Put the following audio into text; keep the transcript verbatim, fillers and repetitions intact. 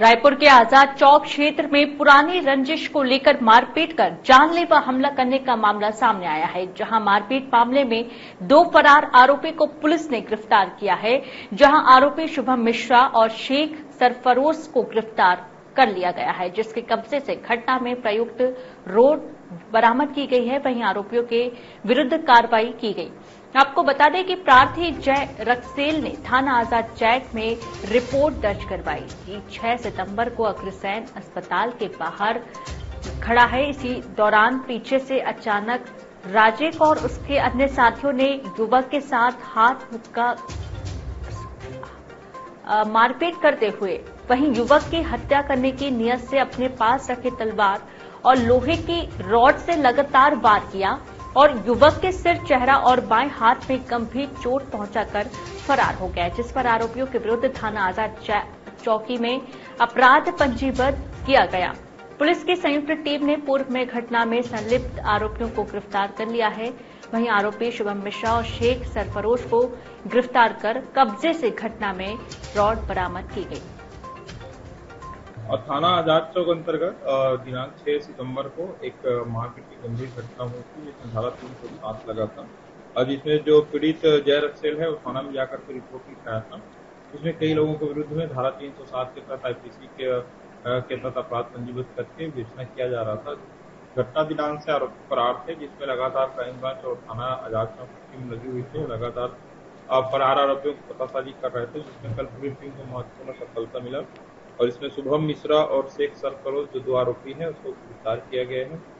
रायपुर के आजाद चौक क्षेत्र में पुरानी रंजिश को लेकर मारपीट कर जानलेवा हमला करने का मामला सामने आया है, जहां मारपीट मामले में दो फरार आरोपी को पुलिस ने गिरफ्तार किया है, जहां आरोपी शुभम मिश्रा और शेख सरफरोज को गिरफ्तार कर लिया गया है, जिसके कब्जे से घटना में प्रयुक्त रोड बरामद की गई है। वहीं आरोपियों के विरुद्ध कार्रवाई की गई। आपको बता दें कि प्रार्थी जय रक्सेल ने थाना आजाद चौक में रिपोर्ट दर्ज करवाई कि छह सितंबर को अग्रसेन अस्पताल के बाहर खड़ा है। इसी दौरान पीछे से अचानक राजेक और उसके अन्य साथियों ने युवक के साथ हाथ मुक्का मारपीट करते हुए वहीं युवक की हत्या करने की नियत से अपने पास रखे तलवार और लोहे की रॉड से लगातार वार किया और युवक के सिर, चेहरा और बाएं हाथ में गंभीर चोट पहुंचाकर फरार हो गया, जिस पर आरोपियों के विरुद्ध थाना आजाद चौकी में अपराध पंजीबद्ध किया गया। पुलिस की संयुक्त टीम ने पूर्व में घटना में संलिप्त आरोपियों को गिरफ्तार कर लिया है। वहीं आरोपी शुभम मिश्रा और शेख सरफरोज को गिरफ्तार कर कब्जे से घटना में रॉड बरामद की गई। और थाना आजाद चौक अंतर्गत दिनांक छह सितंबर को एक मारपीट की गंभीर घटना हुई थी, जिसमें धारा तीन सौ सात लगा था और जिसमें जो पीड़ित जय रक्सेल है वो थाना में जाकर के रिपोर्ट लिखाया था। इसमें कई लोगों के विरुद्ध में धारा तीन सौ सात के तहत आईपीसी के तहत अपराध पंजीबद्ध करके विवेचना किया जा रहा था। घटना दिनांक से आरोपी फरार थे, जिसमें लगातार क्राइम ब्रांच और थाना आजाद चौक की टीम लगी हुई थी, लगातार फरार आरोपियों को पतासाजी कर रहे थे, जिसमें कल पूरी टीम को महत्वपूर्ण सफलता मिला। और इसमें शुभम मिश्रा और शेख सरफरोज जो दो आरोपी हैं उसको गिरफ्तार किया गया है।